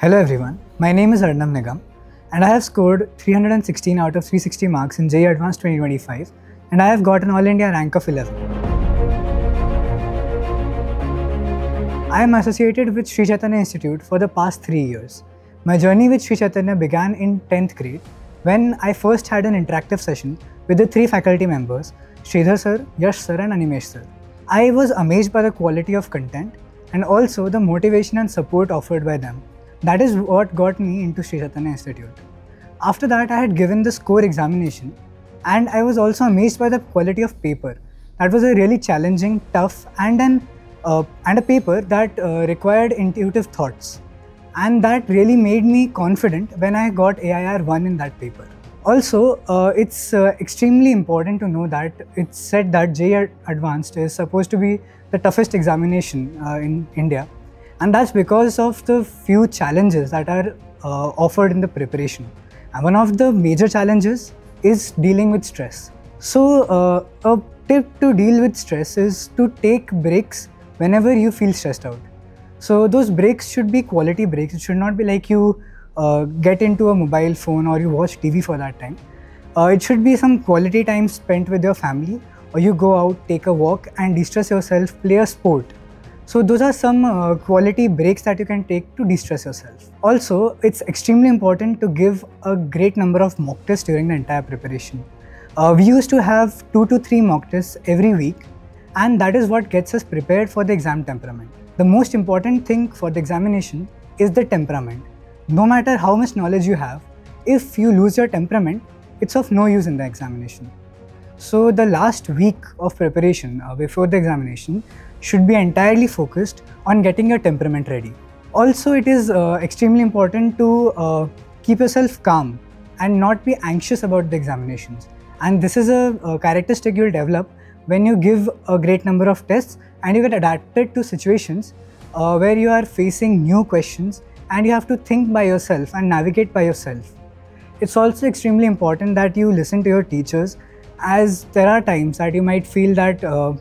Hello everyone, my name is Arnav Nigam and I have scored 316 out of 360 marks in JEE Advanced 2025 and I have got an All India rank of 11. I am associated with Sri Chaitanya Institute for the past 3 years. My journey with Sri Chaitanya began in 10th grade when I first had an interactive session with the 3 faculty members, Shridhar sir, Yash sir and Animesh sir. I was amazed by the quality of content and also the motivation and support offered by them. That is what got me into Sri Chaitanya Institute. After that, I had given the SCORE examination and I was also amazed by the quality of paper. That was a really challenging, tough and a paper that required intuitive thoughts. And that really made me confident when I got AIR 1 in that paper. Also, it's extremely important to know that it's said that JEE Advanced is supposed to be the toughest examination in India. And that's because of the few challenges that are offered in the preparation. And one of the major challenges is dealing with stress. So a tip to deal with stress is to take breaks whenever you feel stressed out. So those breaks should be quality breaks. It should not be like you get into a mobile phone or you watch TV for that time. It should be some quality time spent with your family, or you go out, take a walk and de-stress yourself, play a sport. So those are some quality breaks that you can take to de-stress yourself. Also, it's extremely important to give a great number of mock tests during the entire preparation. We used to have 2 to 3 mock tests every week, and that is what gets us prepared for the exam temperament. The most important thing for the examination is the temperament. No matter how much knowledge you have, if you lose your temperament, it's of no use in the examination. So the last week of preparation before the examination should be entirely focused on getting your temperament ready. Also, it is extremely important to keep yourself calm and not be anxious about the examinations. And this is a characteristic you'll develop when you give a great number of tests and you get adapted to situations where you are facing new questions and you have to think by yourself and navigate by yourself. It's also extremely important that you listen to your teachers, as there are times that you might feel that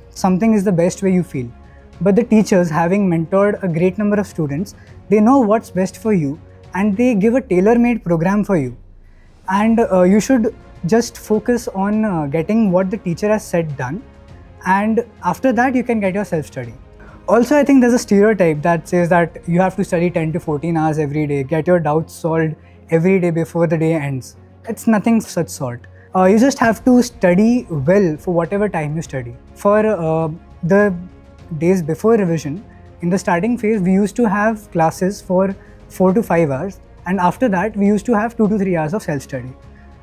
something is the best way you feel. But the teachers, having mentored a great number of students, they know what's best for you and they give a tailor-made program for you. And you should just focus on getting what the teacher has said done, and after that you can get your self-study. Also, I think there's a stereotype that says that you have to study 10 to 14 hours every day, get your doubts solved every day before the day ends. It's nothing of such sort. You just have to study well for whatever time you study. For the days before revision, in the starting phase, we used to have classes for 4 to 5 hours, and after that we used to have 2 to 3 hours of self-study.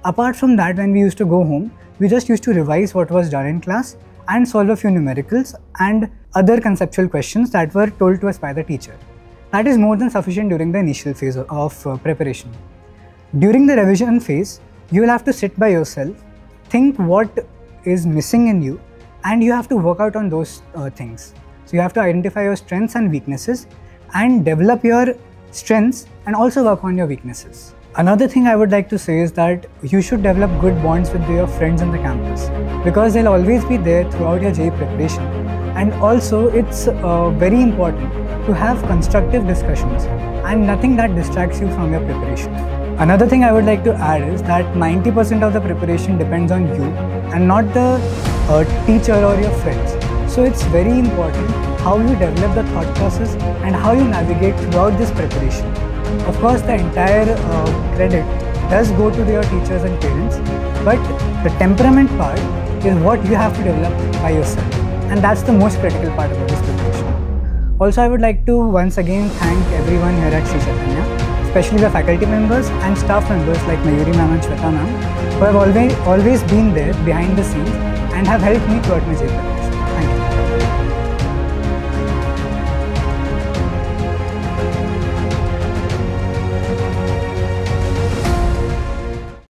Apart from that, when we used to go home, we just used to revise what was done in class and solve a few numericals and other conceptual questions that were told to us by the teacher. That is more than sufficient during the initial phase of preparation. During the revision phase, you will have to sit by yourself, think what is missing in you, and you have to work out on those things. So you have to identify your strengths and weaknesses and develop your strengths and also work on your weaknesses. Another thing I would like to say is that you should develop good bonds with your friends on the campus, because they'll always be there throughout your JEE preparation. And also, it's very important to have constructive discussions and nothing that distracts you from your preparation. Another thing I would like to add is that 90% of the preparation depends on you and not the teacher or your friends. So it's very important how you develop the thought process and how you navigate throughout this preparation. Of course, the entire credit does go to your teachers and parents, but the temperament part is what you have to develop by yourself, and that's the most critical part about this preparation. Also, I would like to once again thank everyone here at Sri Chaitanya, especially the faculty members and staff members like Mayuri ma'am and Shweta ma'am, who have always been there behind the scenes and have helped me throughout my JEE.